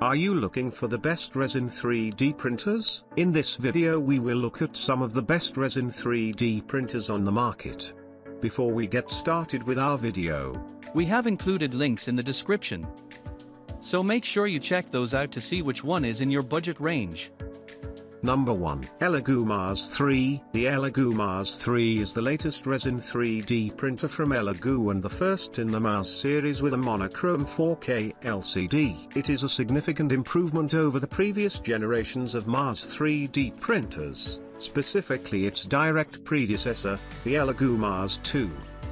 Are you looking for the best resin 3D printers? In this video we will look at some of the best resin 3D printers on the market. Before we get started with our video, we have included links in the description, so make sure you check those out to see which one is in your budget range. Number 1. Elegoo Mars 3. The Elegoo Mars 3 is the latest resin 3D printer from Elegoo and the first in the Mars series with a monochrome 4K LCD. It is a significant improvement over the previous generations of Mars 3D printers. Specifically its direct predecessor, the Elegoo Mars 2.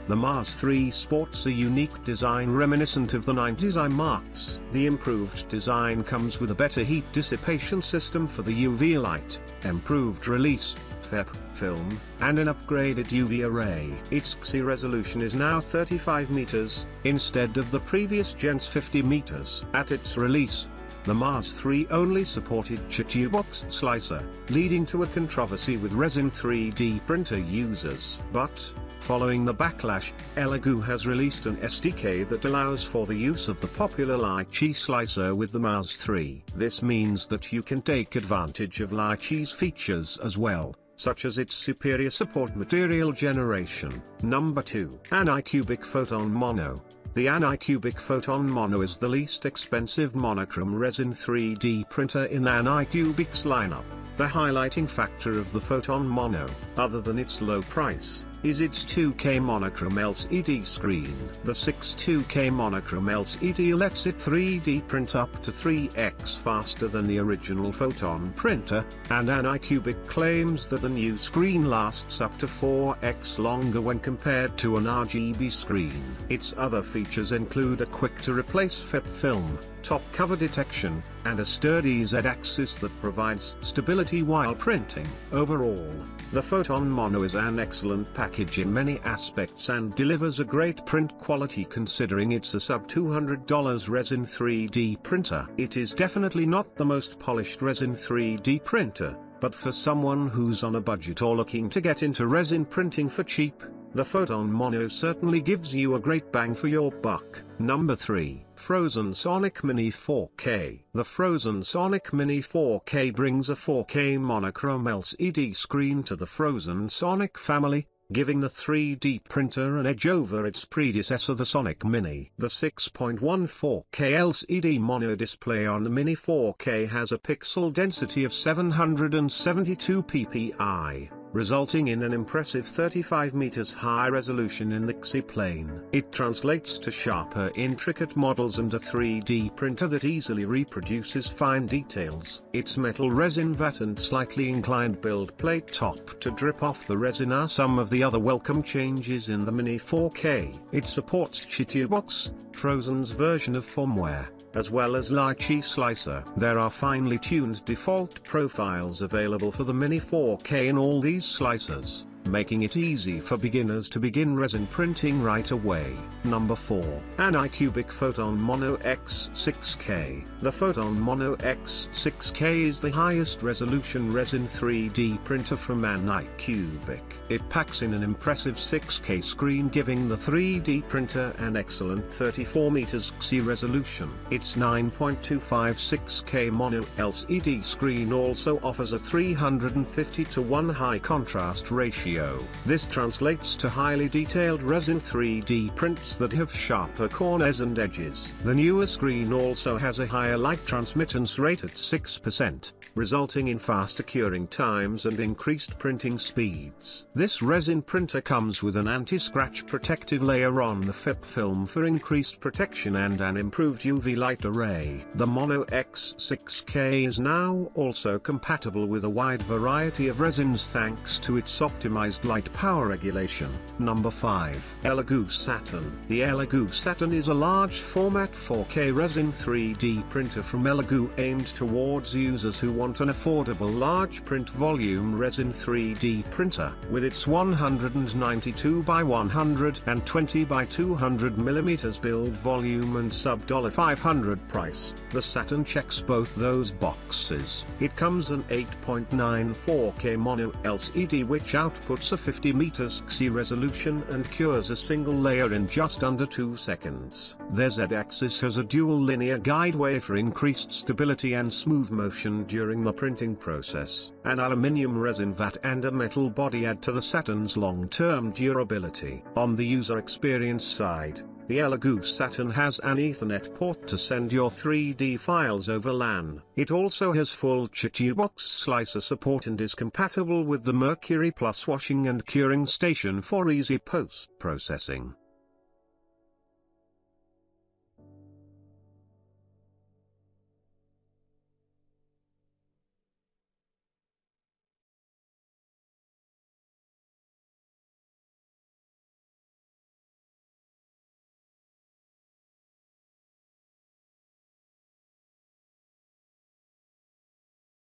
The Mars 3 sports a unique design reminiscent of the 90s IMARCs. The improved design comes with a better heat dissipation system for the UV light, improved release, FEP, film, and an upgraded UV array. Its XE resolution is now 35 meters, instead of the previous gen's 50 meters. At its release, the Mars 3 only supported Chitubox slicer, leading to a controversy with resin 3D printer users. But, following the backlash, Elegoo has released an SDK that allows for the use of the popular Lychee slicer with the Mars 3. This means that you can take advantage of Lychee's features as well, such as its superior support material generation. Number 2. Anycubic Photon Mono. The Anycubic Photon Mono is the least expensive monochrome resin 3D printer in Anycubic's lineup. The highlighting factor of the Photon Mono, other than its low price, is its 2K monochrome LCD screen. The 6.2K monochrome LCD lets it 3D print up to 3x faster than the original Photon printer, and Anycubic claims that the new screen lasts up to 4x longer when compared to an RGB screen. Its other features include a quick-to-replace FEP film, top cover detection, and a sturdy Z-axis that provides stability while printing. Overall, the Photon Mono is an excellent package in many aspects and delivers a great print quality considering it's a sub-$200 resin 3D printer. It is definitely not the most polished resin 3D printer, but for someone who's on a budget or looking to get into resin printing for cheap, the Photon Mono certainly gives you a great bang for your buck. Number 3. Phrozen Sonic Mini 4K. The Phrozen Sonic Mini 4K brings a 4K monochrome LCD screen to the Phrozen Sonic family, giving the 3D printer an edge over its predecessor the Sonic Mini. The 6.14K LCD mono display on the Mini 4K has a pixel density of 772 ppi, resulting in an impressive 35 meters high resolution in the XE plane. It translates to sharper, intricate models and a 3D printer that easily reproduces fine details. Its metal resin vat and slightly inclined build plate top to drip off the resin are some of the other welcome changes in the Mini 4K. It supports Chitubox, Frozen's version of firmware, as well as Lychee Slicer. There are finely tuned default profiles available for the Mini 4K in all these slicers, making it easy for beginners to begin resin printing right away. Number 4. Anycubic Photon Mono X6K. The Photon Mono X6K is the highest resolution resin 3D printer from Anycubic. It packs in an impressive 6K screen giving the 3D printer an excellent 34 meters XE resolution. Its 9.256K mono LCD screen also offers a 350:1 high contrast ratio. This translates to highly detailed resin 3D prints that have sharper corners and edges. The newer screen also has a higher light transmittance rate at 6%, resulting in faster curing times and increased printing speeds. This resin printer comes with an anti-scratch protective layer on the FEP film for increased protection and an improved UV light array. The Mono X6K is now also compatible with a wide variety of resins thanks to its optimized light power regulation. Number 5. Elegoo Saturn. The Elegoo Saturn is a large format 4K resin 3D printer from Elegoo aimed towards users who want an affordable large print volume resin 3D printer. With its 192 by 120 by 200 mm build volume and sub-$500 price, the Saturn checks both those boxes. It comes an 8.94K mono LCD which outputs outputs a 50 meters XE resolution and cures a single layer in just under 2 seconds. Their Z-axis has a dual linear guideway for increased stability and smooth motion during the printing process. An aluminium resin vat and a metal body add to the Saturn's long-term durability. On the user experience side, the Elegoo Saturn has an Ethernet port to send your 3D files over LAN. It also has full Chitubox slicer support and is compatible with the Mercury Plus washing and curing station for easy post-processing.